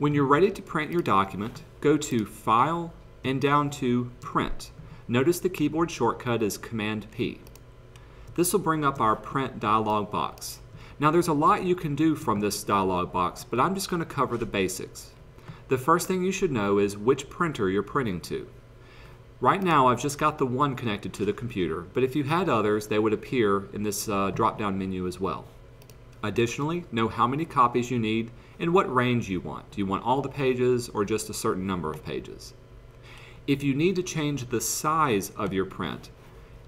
When you're ready to print your document, go to File and down to Print. Notice the keyboard shortcut is Command-P. This will bring up our print dialog box. Now there's a lot you can do from this dialog box, but I'm just going to cover the basics. The first thing you should know is which printer you're printing to. Right now I've just got the one connected to the computer, but if you had others, they would appear in this drop-down menu as well. Additionally, know how many copies you need and what range you want. Do you want all the pages or just a certain number of pages? If you need to change the size of your print,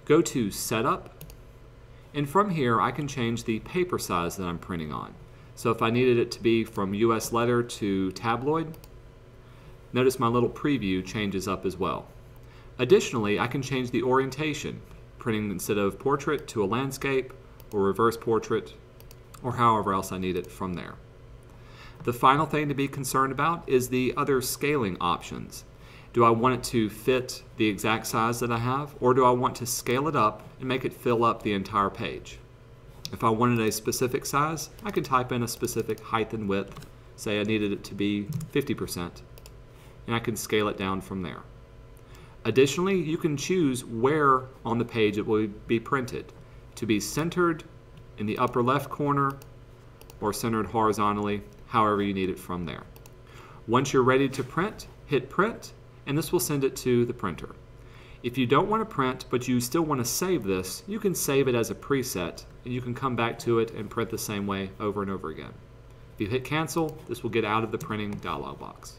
go to Setup, and from here I can change the paper size that I'm printing on. So if I needed it to be from US letter to tabloid, notice my little preview changes up as well. Additionally, I can change the orientation, printing instead of portrait to a landscape or reverse portrait or however else I need it from there. The final thing to be concerned about is the other scaling options. Do I want it to fit the exact size that I have, or do I want to scale it up and make it fill up the entire page? If I wanted a specific size, I could type in a specific height and width. Say I needed it to be 50%, and I can scale it down from there. Additionally, you can choose where on the page it will be printed, to be centered in the upper left corner or centered horizontally, however you need it from there. Once you're ready to print, hit print, and this will send it to the printer. If you don't want to print but you still want to save this, you can save it as a preset and you can come back to it and print the same way over and over again. If you hit cancel, this will get out of the printing dialog box.